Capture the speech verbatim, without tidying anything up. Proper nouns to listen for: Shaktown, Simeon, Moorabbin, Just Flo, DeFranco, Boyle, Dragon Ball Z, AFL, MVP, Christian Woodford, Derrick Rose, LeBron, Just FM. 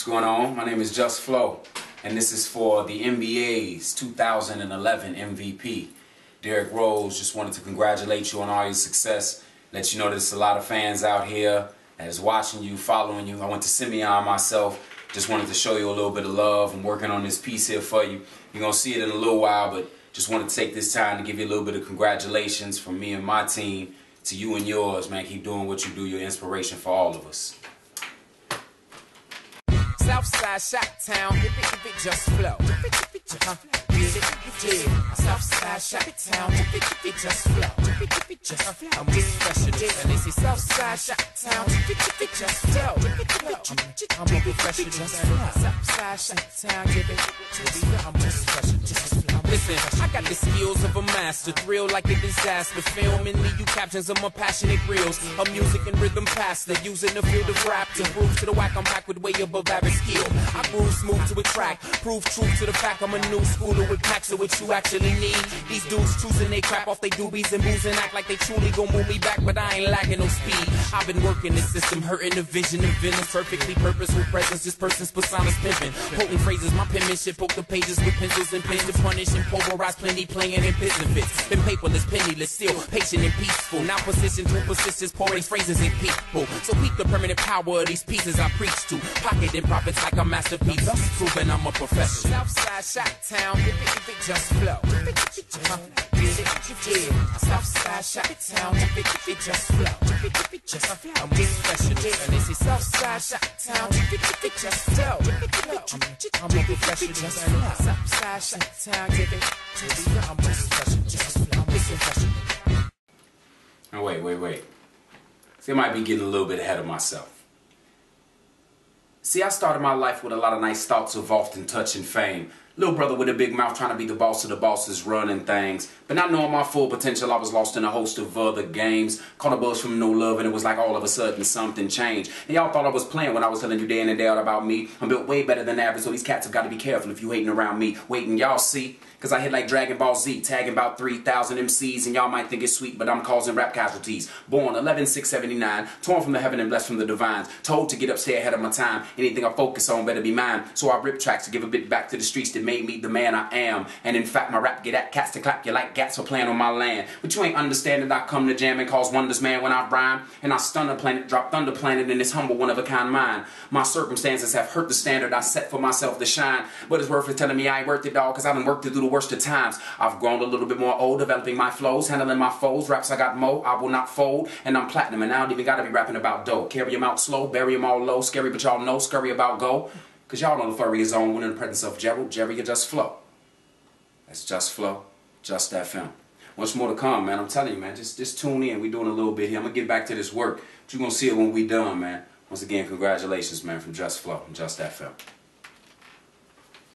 What's going on? My name is Just Flo, and this is for the N B A's two thousand eleven M V P. Derrick Rose, just wanted to congratulate you on all your success. Let you know there's a lot of fans out here that is watching you, following you. I went to Simeon myself. Just wanted to show you a little bit of love. I'm working on this piece here for you. You're going to see it in a little while, but just want to take this time to give you a little bit of congratulations from me and my team to you and yours, man. Keep doing what you do. You're an inspiration for all of us. Southside, Shaktown, if it, if it just flow. If it, if it just flow. Southside, Shaktown, if it, if it just flow. If it, if it just flow. I'm with specialists, and they say Southside, Shaktown, if it, if it just flow. I'm with specialists, Southside, Shaktown, if it, if it just flow. I'm with specialists. Listen, I got the skills of a master, thrill like a disaster, filming you captions of my passionate reels, a music and rhythm pastor, using the field of rap to prove to the whack I'm back with way above average skill. I move smooth to attract, prove true to the fact I'm a new schooler with packs of what you actually need. These dudes choosing they crap off they doobies and booze and act like they truly gon' move me back, but I ain't lacking no speed. I've been working the system, hurting the vision of villains, perfectly purposeful presence, this person's persona pimping, potent phrases, my penmanship, poke the pages with pencils and pins to punish. Pulverized, plenty playing in business fits. Been paperless, penniless, still patient and peaceful. Now position through persistence, pouring phrases in people. So peep the permanent power of these pieces I preach to. Pocketing profits like a masterpiece, proving I'm a professional. Southside, Shaktown, if it, if it just flow. If it, if it just flow. Southside, Shaktown, if it, if it just flow. If it, if it just flow. I'm with specialists, and they say Southside, Shaktown, if it, if it just flow. I'm with specialists, Southside, Shaktown. Oh, wait, wait, wait. See, I might be getting a little bit ahead of myself. See, I started my life with a lot of nice thoughts of often touching fame. Little brother with a big mouth trying to be the boss of the bosses running things. But not knowing my full potential, I was lost in a host of other games. Caught a buzz from no love, and it was like all of a sudden something changed. And y'all thought I was playing when I was telling you day in and day out about me. I'm built way better than average, so these cats have got to be careful if you hating around me. Waiting, y'all see? Cause I hit like Dragon Ball Z, tagging about three thousand M Cs, and y'all might think it's sweet, but I'm causing rap casualties. Born eleven six seventy-nine, torn from the heaven and blessed from the divines. Told to get up, stay ahead of my time. Anything I focus on better be mine. So I rip tracks to give a bit back to the streets that made me the man I am. And in fact, my rap get at cats to clap you like gats for playing on my land. But you ain't understanding I come to jam and cause wonders, man, when I rhyme. And I stun the planet, drop thunder planet in this humble one of a kind mind. My circumstances have hurt the standard I set for myself to shine. But it's worth it telling me I ain't worth it, dog, cause I've been worked it through the worst of times. I've grown a little bit more old, developing my flows, handling my foes. Raps I got mo, I will not fold, and I'm platinum, and I don't even gotta be rapping about dough. Carry them out slow, bury them all low, scary, but y'all know, scurry about go. Cause y'all know the furry is on when in the presence of Gerald, Jerry, you just flow. That's Just Flow, Just F M. Much more to come, man. I'm telling you, man, just, just tune in. We're doing a little bit here. I'm gonna get back to this work, but you're gonna see it when we done, man. Once again, congratulations, man, from Just Flow and Just F M.